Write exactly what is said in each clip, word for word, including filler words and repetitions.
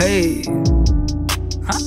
Hey, huh?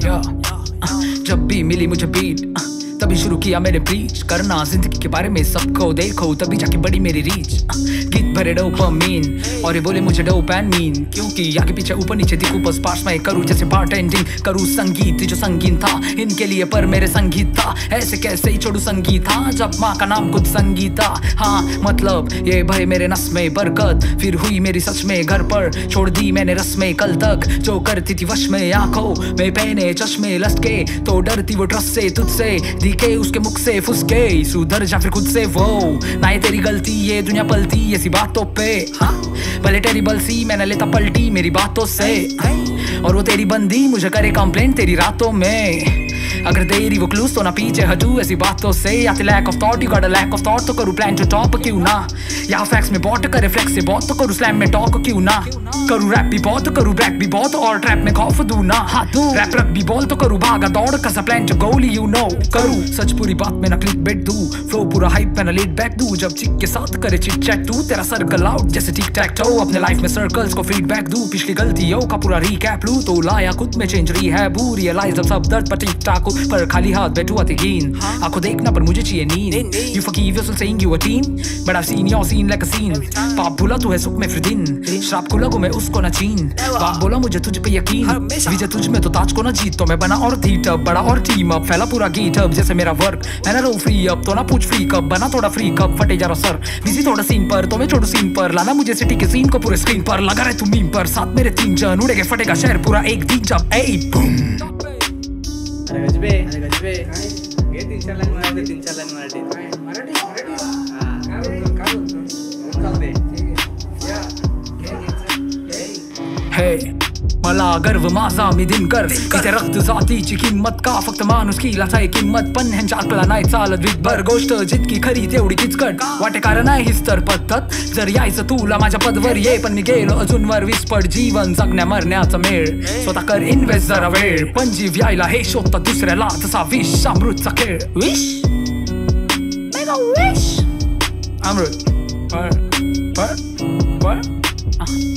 yeah. uh, जब भी मिली मुझे बीट uh, तभी शुरू किया मैंने ब्रीच करना जिंदगी के बारे में सबको देखो, तभी जाके बड़ी मेरी रीच। uh, गीत भरे डोपामीन और ये बोले मुझे डोपामीन, क्योंकि आगे पीछे ऊपर नीचे दिखूं बस पास में करूँ जैसे बारटेंडिंग करूँ। संगीत जो संगीन था इनके लिए पर मेरे संगीत था, ऐसे कैसे ही छोड़ू संगीत था जब माँ का नाम खुद संगीता। हाँ मतलब ये भाई मेरे नस में बरकत फिर हुई मेरी सच में, घर पर छोड़ दी मैंने रस में। कल तक जो करती थी वश में आंखों में पहने चश्मे लसके, तो डरती वो ट्रस्ट से तुझसे दिखे उसके मुख से फुसके। सुधर जा फिर खुद से वो ना तेरी गलती, ये दुनिया पलती ऐसी बातों पे। हाँ भले टेरिबल सी मैंने लेता पलटी मेरी बातों से, और वो तेरी बंदी मुझे करे कंप्लेंट तेरी रातों में। अगर देरी वो क्लूज तो ना पीछे हटू ऐसी बातों से, या तो lack of thought you got a lack of thought तो करूँ प्लान टू टॉप क्यों ना, या फैक्स में बॉट करे फ्लेक्स से बहुत तो करूँ स्लैम में टॉक क्यों ना। करूँ रैप भी बहुत तो करूँ ब्रैक भी बहुत और ट्रैप में खौफ दूँ ना, हाँ रैप रख भी बॉल तो करूँ भागा दौड़ का प्लान टू गोली यू नो। करूँ सच पूरी बात में ना क्लिक बेट दूँ, फ्लो पूरा हाइप में ना लीड बैक दूँ, जब चिक के साथ करे चिट चैट तू तेरा सर्कल आउट जैसे टिक टैक टो। अपने लाइफ में सर्कल्स को फीडबैक दूँ, पिछली गलतियों का पूरा रिकैप लूँ, तो लाया खुद में चेंज रिहैब हूँ। रियलाइज अब सब दर्द पर टिक टाक पर खाली हाथ बैठू आते हीन, आंखों देखना पर मुझे चाहिए नींद। You forgive yourself saying you a teen, but I've seen your scene like a scene। पाप भूला तू है सुख में फिर दिन, श्राप को लगो मैं उसको न छीन। बाप बोला मुझे तुझ पे यकीन, विजय तुझ में तो ताज को न जीत, तो मैं बना और थीट अप बड़ा और टीम अप फैला पूरा गेट अप जैसे मेरा वर्क। मैंने रो फ्री अप तो ना पूछ फ्री कब बना थोड़ा फ्री कब, फटे जा रहा सर बिजी थोड़ा सीन पर तो मैं छोड़ू सीन पर, लाना मुझे सिटी के सीन को पूरे स्क्रीन पर। लगा रहे तुम मीम पर साथ मेरे तीन जन, उड़ेगा फटेगा शहर पूरा एक दिन जब ए बूम। अरे गजबे अरे गजबे ये तीन चार लाइन मराठी तीन चार लाइन मराठी मराठी मराठी हां काय बोलतो काय दे या हे हे मला गर्व माझा मी दिनकर तिथे रक्त जातीची किंमत का, फक्त माणुसकीलाच आहे किंमत, पण ह्यांच्या आतला नाही चालत विकभर गोष्ट, जितकी खरी तेवढी किचकट वाटे कारण आहे हीच तर पद्धत। जर यायचं तुला माझ्या पदवर ये, पण मी गेलो अजून वर वीस पट, जीवन जगण्या मरण्याचा मेळ स्वतः कर इन्व्हेस्ट जरा वेळ, पण जीव यायला हे शोधता दुसऱ्याला तसा विष अमृतचा खेळ। विष मेगा विष अमृत पर पर पर